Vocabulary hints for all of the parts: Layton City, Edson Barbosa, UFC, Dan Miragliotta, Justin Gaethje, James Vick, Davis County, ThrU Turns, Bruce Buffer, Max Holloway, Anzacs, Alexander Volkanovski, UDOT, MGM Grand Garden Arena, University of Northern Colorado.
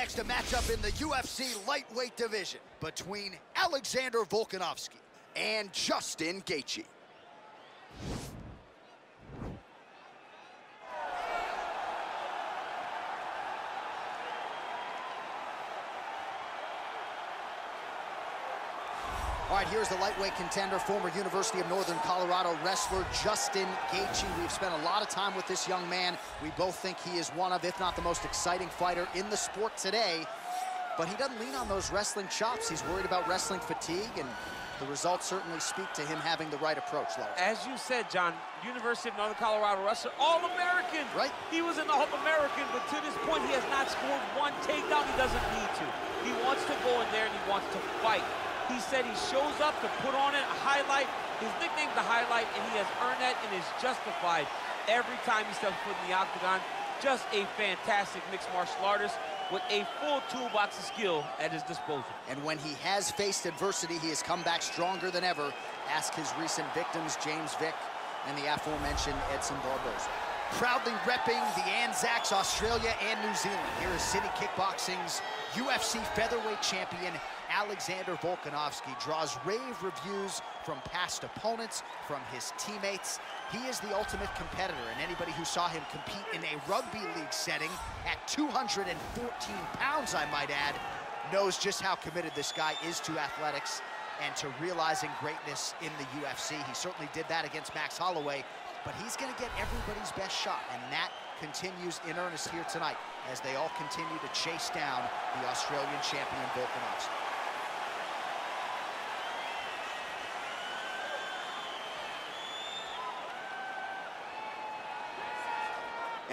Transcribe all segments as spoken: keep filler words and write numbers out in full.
next, a matchup in the U F C lightweight division between Alexander Volkanovski and Justin Gaethje. All right, here's the lightweight contender, former University of Northern Colorado wrestler Justin Gaethje. We've spent a lot of time with this young man. We both think he is one of, if not the most exciting fighter in the sport today. But he doesn't lean on those wrestling chops. He's worried about wrestling fatigue, and the results certainly speak to him having the right approach, Larry. As you said, John, University of Northern Colorado wrestler, All-American. Right. He was an All-American, but to this point, he has not scored one takedown. He doesn't need to. He wants to go in there, and he wants to fight. He said he shows up to put on it, a highlight. His nickname's the Highlight, and he has earned that and is justified every time he steps foot in the octagon. Just a fantastic mixed martial artist with a full toolbox of skill at his disposal. And when he has faced adversity, he has come back stronger than ever. Ask his recent victims, James Vick and the aforementioned Edson Barbosa. Proudly repping the Anzacs, Australia, and New Zealand. Here is City Kickboxing's U F C featherweight champion, Alexander Volkanovski. Draws rave reviews from past opponents, from his teammates. He is the ultimate competitor, and anybody who saw him compete in a rugby league setting at two hundred fourteen pounds, I might add, knows just how committed this guy is to athletics and to realizing greatness in the U F C. He certainly did that against Max Holloway, but he's gonna get everybody's best shot, and that continues in earnest here tonight as they all continue to chase down the Australian champion, Volkanovski.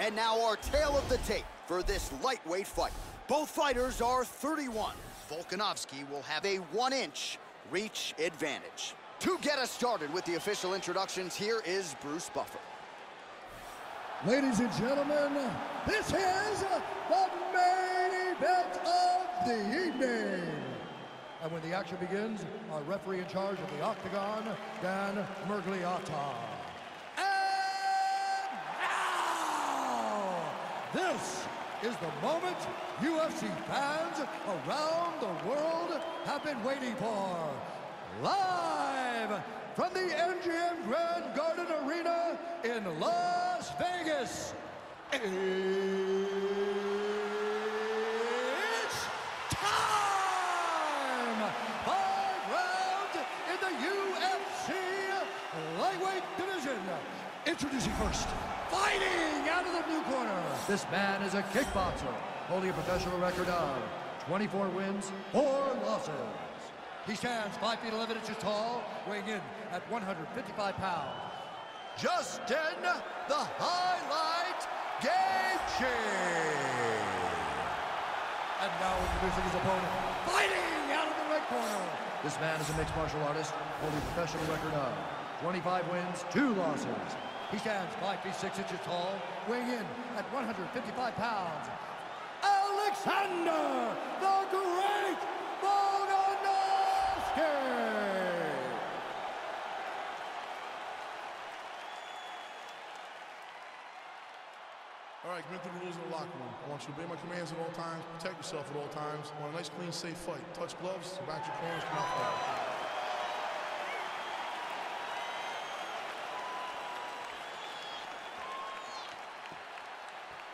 And now our tale of the tape for this lightweight fight. Both fighters are thirty-one. Volkanovski will have a one-inch reach advantage. To get us started with the official introductions, here is Bruce Buffer. Ladies and gentlemen, this is the main event of the evening. And when the action begins, our referee in charge of the octagon, Dan Miragliotta. And now, this is the moment U F C fans around the world have been waiting for. Live from the M G M Grand Garden Arena in Las Vegas, it's time! Five rounds in the U F C lightweight division. Introducing first, fighting out of the blue corner. This man is a kickboxer, holding a professional record of twenty-four wins, four losses. He stands five feet eleven inches tall, weighing in at one hundred fifty-five pounds. Justin, the Highlight, Gaethje. And now introducing his opponent, fighting out of the red corner. This man is a mixed martial artist, holding a professional record of twenty-five wins, two losses. He stands five feet six inches tall, weighing in at one hundred fifty-five pounds. Alexander, the Great Volkanovski. All right, commit to the rules of the locker room. I want you to obey my commands at all times, protect yourself at all times. I want a nice, clean, safe fight. Touch gloves, so back your corners, come out fight.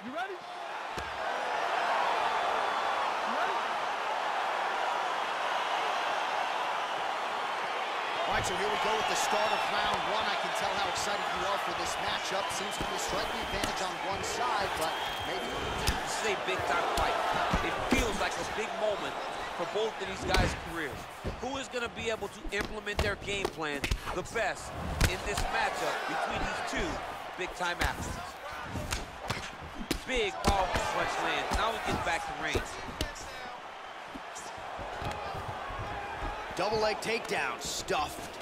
You ready? All right, so here we go with the start of round one. I can tell how excited you are for this matchup. Seems to be a striking advantage on one side, but maybe this is a big-time fight. It feels like a big moment for both of these guys' careers. Who is going to be able to implement their game plan the best in this matchup between these two big-time athletes? Big, powerful punch lands. Now we get back to range. Double leg takedown, stuffed.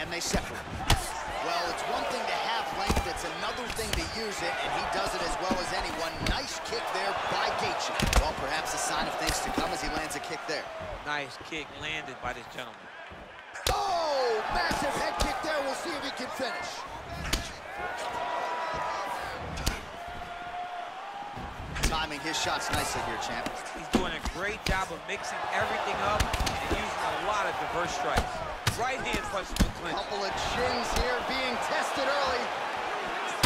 And they separate. Well, it's one thing to have length, it's another thing to use it, and he does it as well as anyone. Nice kick there by Gaethje. Well, perhaps a sign of things to come as he lands a kick there. Nice kick landed by this gentleman. Oh, massive head kick there. We'll see if he can finish. timing his shots nicely here, champ. He's doing a great job of mixing everything up and using a lot of diverse strikes. Right hand punches to clinch. Couple of chins here being tested early.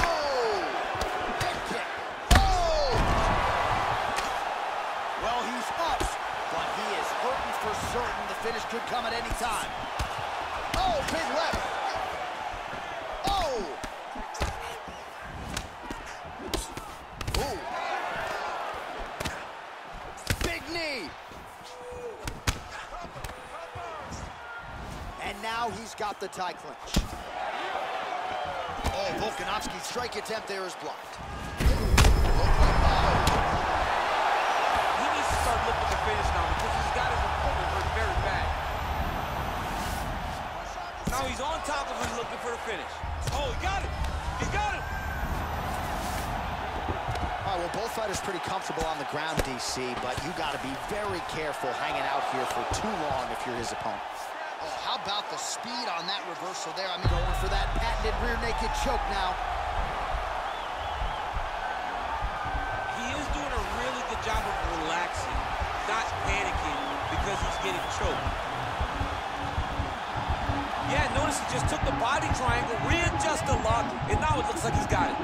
Oh! Head kick. Oh! Well, he's up, but he is hurting for certain. The finish could come at any time. Oh, big left. Oh! Now he's got the tie clinch. Oh, Volkanovski's strike attempt there is blocked. He needs to start looking to finish now because he's got his opponent hurt very bad. Now he's on top of him looking for the finish. Oh, he got it. He got it. All right, well, both fighters pretty comfortable on the ground, D C, but you got to be very careful hanging out here for too long if you're his opponent. How about the speed on that reversal there? I'm going for that patented rear naked choke now. He is doing a really good job of relaxing, not panicking because he's getting choked. Yeah, notice he just took the body triangle, readjusted the lock, and now it looks like he's got it.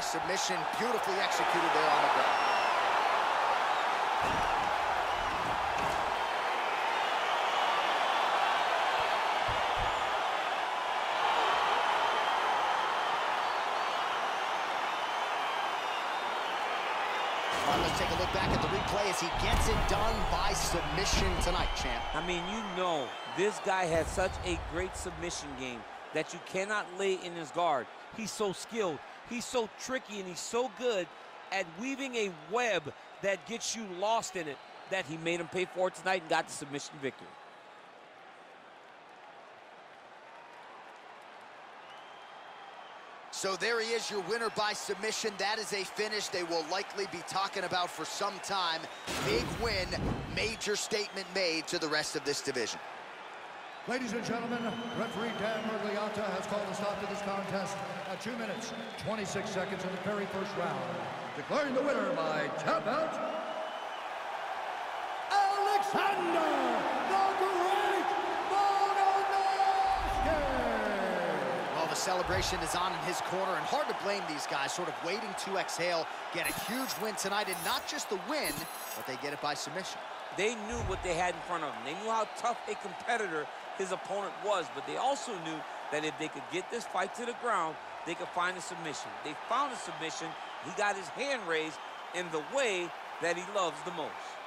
Submission, beautifully executed there on the ground. All right, let's take a look back at the replay as he gets it done by submission tonight, champ. I mean, you know, this guy has such a great submission game that you cannot lay in his guard. He's so skilled. He's so tricky and he's so good at weaving a web that gets you lost in it that he made him pay for it tonight and got the submission victory. So there he is, your winner by submission. That is a finish they will likely be talking about for some time. Big win, major statement made to the rest of this division. Ladies and gentlemen, referee Dan Miragliotta has called a stop to this contest at two minutes, twenty-six seconds in the very first round, declaring the winner by tap out, Alexander the Great Volkanovski! Well, the celebration is on in his corner, and hard to blame these guys, sort of waiting to exhale, get a huge win tonight, and not just the win, but they get it by submission. They knew what they had in front of them. They knew how tough a competitor his opponent was, but they also knew that if they could get this fight to the ground, they could find a submission. They found a submission. He got his hand raised in the way that he loves the most.